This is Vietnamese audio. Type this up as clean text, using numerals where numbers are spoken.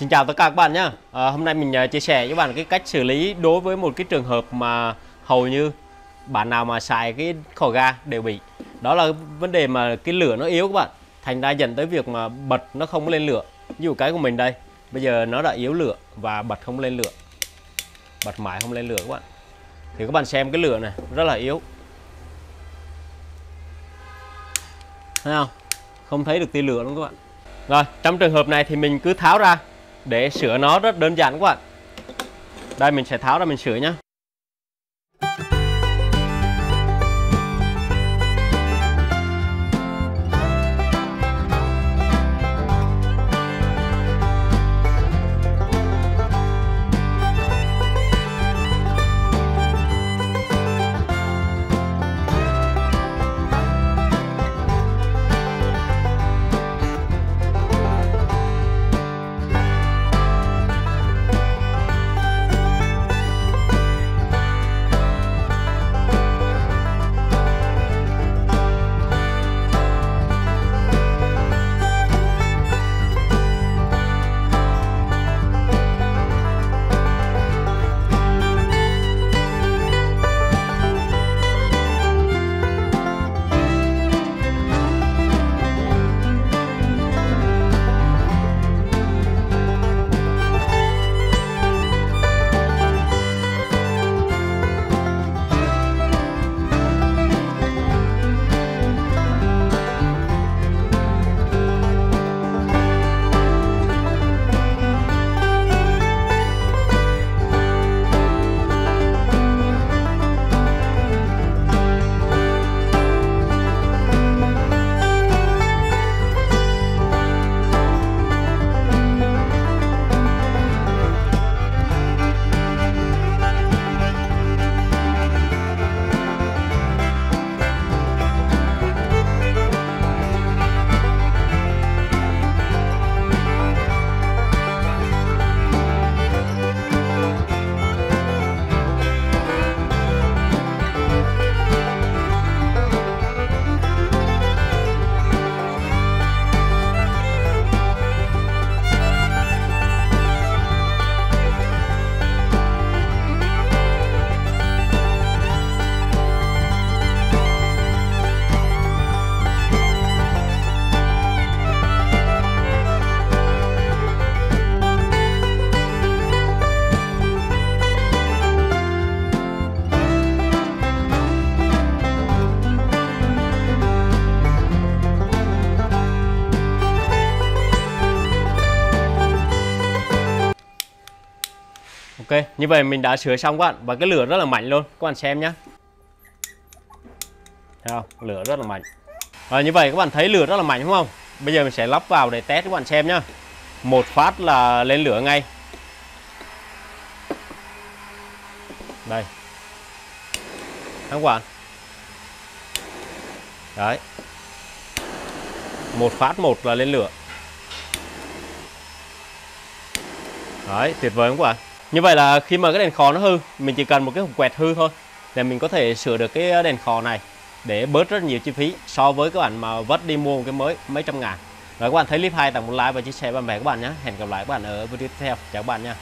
Xin chào tất cả các bạn nhé. Hôm nay mình chia sẻ với bạn cái cách xử lý đối với một cái trường hợp mà hầu như bạn nào mà xài cái khỏ ga đều bị. Đó là vấn đề mà cái lửa nó yếu các bạn. Thành ra dẫn tới việc mà bật nó không lên lửa. Ví dụ cái của mình đây, bây giờ nó đã yếu lửa và bật không lên lửa. Bật mãi không lên lửa các bạn. Thì các bạn xem cái lửa này rất là yếu. Thấy không? Không thấy được tia lửa luôn các bạn. Rồi, trong trường hợp này thì mình cứ tháo ra để sửa nó rất đơn giản các bạn. Đây mình sẽ tháo ra mình sửa nhé. Ok, như vậy mình đã sửa xong các bạn. Và cái lửa rất là mạnh luôn, các bạn xem nhé. Thấy không? Lửa rất là mạnh. Rồi, như vậy các bạn thấy lửa rất là mạnh đúng không? Bây giờ mình sẽ lắp vào để test các bạn xem nhé. Một phát là lên lửa ngay. Đây. Thấy không các bạn? Đấy. Một phát một là lên lửa. Đấy, tuyệt vời không các bạn? Như vậy là khi mà cái đèn khò nó hư, mình chỉ cần một cái hộp quẹt hư thôi là mình có thể sửa được cái đèn khò này để bớt rất nhiều chi phí so với các bạn mà vất đi mua một cái mới mấy trăm ngàn. Rồi các bạn thấy clip hay tặng một like và chia sẻ bạn bè các bạn nhé. Hẹn gặp lại các bạn ở video tiếp theo. Chào các bạn nha.